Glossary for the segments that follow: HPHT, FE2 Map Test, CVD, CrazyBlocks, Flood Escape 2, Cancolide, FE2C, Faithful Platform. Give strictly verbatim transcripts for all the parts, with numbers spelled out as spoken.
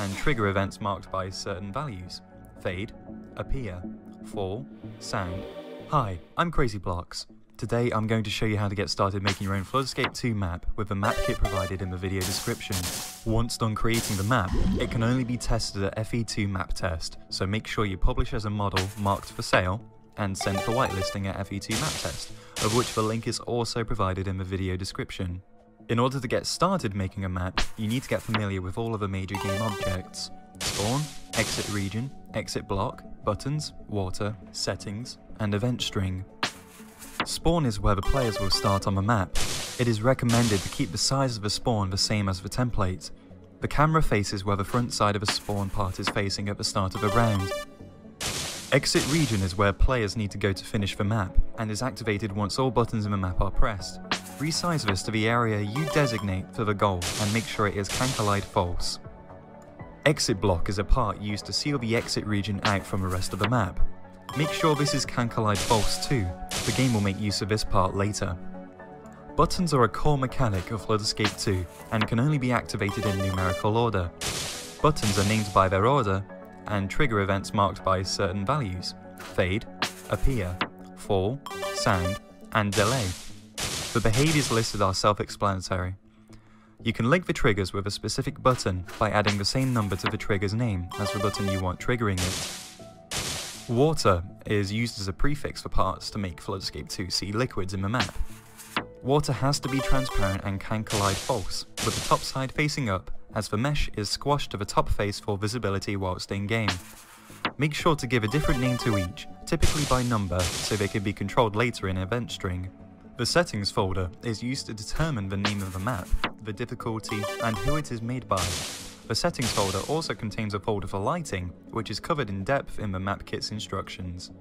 and trigger events marked by certain values. Fade, appear, fall, sound. Hi, I'm CrazyBlocks. Today I'm going to show you how to get started making your own Flood Escape two map with the map kit provided in the video description. Once done creating the map, it can only be tested at F E two Map Test, so make sure you publish as a model marked for sale and sent for whitelisting at F E two Map Test, of which the link is also provided in the video description. In order to get started making a map, you need to get familiar with all of the major game objects: spawn, exit region, exit block, buttons, water, settings, and event string. Spawn is where the players will start on the map. It is recommended to keep the size of the spawn the same as the template. The camera faces where the front side of a spawn part is facing at the start of a round. Exit region is where players need to go to finish the map, and is activated once all buttons in the map are pressed. Resize this to the area you designate for the goal, and make sure it is Cancolide false. Exit block is a part used to seal the exit region out from the rest of the map. Make sure this is Cancolide false too. The game will make use of this part later. Buttons are a core mechanic of Flood Escape two and can only be activated in numerical order. Buttons are named by their order and trigger events marked by certain values: fade, appear, fall, sound, and delay. The behaviours listed are self-explanatory. You can link the triggers with a specific button by adding the same number to the trigger's name as the button you want triggering it. Water is used as a prefix for parts to make Flood Escape two C liquids in the map. Water has to be transparent and can collide false, with the top side facing up, as the mesh is squashed to the top face for visibility whilst in game. Make sure to give a different name to each, typically by number, so they can be controlled later in event string. The settings folder is used to determine the name of the map, the difficulty, and who it is made by. The settings folder also contains a folder for lighting, which is covered in depth in the map kit's instructions.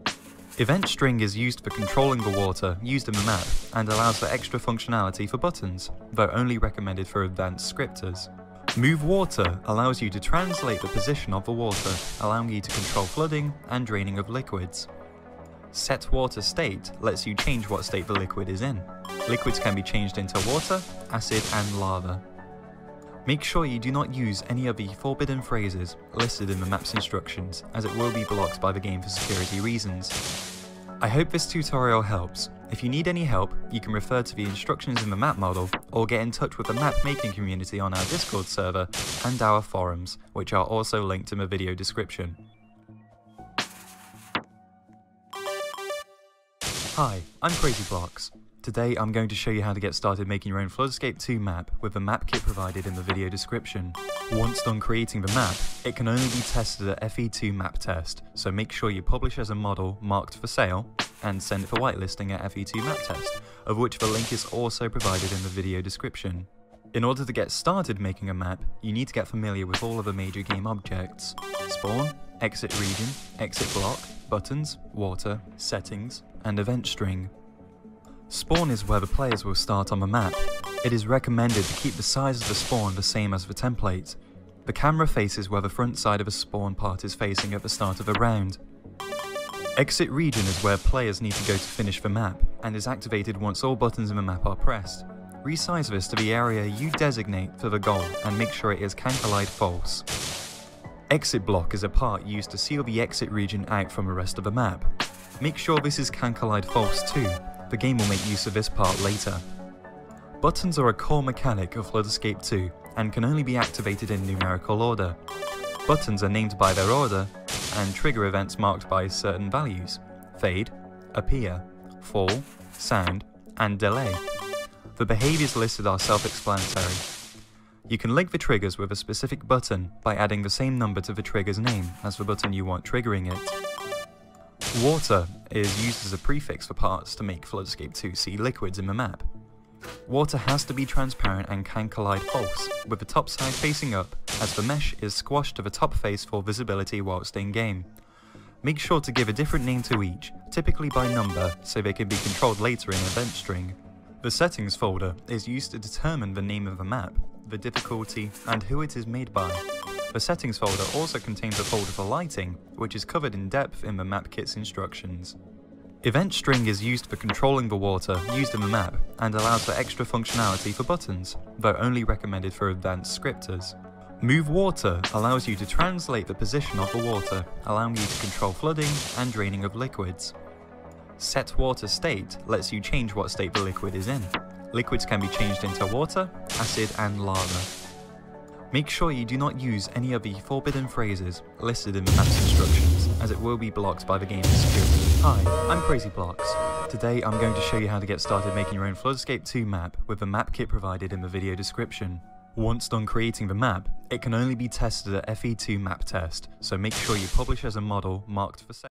Event string is used for controlling the water used in the map and allows for extra functionality for buttons, though only recommended for advanced scripters. Move water allows you to translate the position of the water, allowing you to control flooding and draining of liquids. Set water state lets you change what state the liquid is in. Liquids can be changed into water, acid, and lava. Make sure you do not use any of the forbidden phrases listed in the map's instructions, as it will be blocked by the game for security reasons. I hope this tutorial helps. If you need any help, you can refer to the instructions in the map model, or get in touch with the map making community on our Discord server and our forums, which are also linked in the video description. Hi, I'm CrazyBlocks. Today I'm going to show you how to get started making your own Flood Escape two map with the map kit provided in the video description. Once done creating the map, it can only be tested at F E two Map Test, so make sure you publish as a model marked for sale and send it for whitelisting at F E two Map Test, of which the link is also provided in the video description. In order to get started making a map, you need to get familiar with all of the major game objects: spawn, exit region, exit block, buttons, water, settings, and event string. Spawn is where the players will start on the map. It is recommended to keep the size of the spawn the same as the template. The camera faces where the front side of a spawn part is facing at the start of a round. Exit region is where players need to go to finish the map, and is activated once all buttons in the map are pressed. Resize this to the area you designate for the goal, and make sure it is Cancolide false. Exit block is a part used to seal the exit region out from the rest of the map. Make sure this is Cancolide false too. The game will make use of this part later. Buttons are a core mechanic of Flood Escape two and can only be activated in numerical order. Buttons are named by their order and trigger events marked by certain values: fade, appear, fall, sound, and delay. The behaviours listed are self-explanatory. You can link the triggers with a specific button by adding the same number to the trigger's name as the button you want triggering it. Water is used as a prefix for parts to make Flood Escape two C liquids in the map. Water has to be transparent and can collide false, with the top side facing up, as the mesh is squashed to the top face for visibility whilst in game. Make sure to give a different name to each, typically by number, so they can be controlled later in event string. The settings folder is used to determine the name of the map, the difficulty, and who it is made by. The settings folder also contains a folder for lighting, which is covered in depth in the map kit's instructions. Event string is used for controlling the water used in the map and allows for extra functionality for buttons, though only recommended for advanced scripters. Move water allows you to translate the position of the water, allowing you to control flooding and draining of liquids. Set water state lets you change what state the liquid is in. Liquids can be changed into water, acid and lava. Make sure you do not use any of the forbidden phrases listed in the map's instructions, as it will be blocked by the game's security. Hi, I'm CrazyBlocks. Today I'm going to show you how to get started making your own Flood Escape two map with the map kit provided in the video description. Once done creating the map, it can only be tested at F E two Map Test, so make sure you publish as a model marked for sale.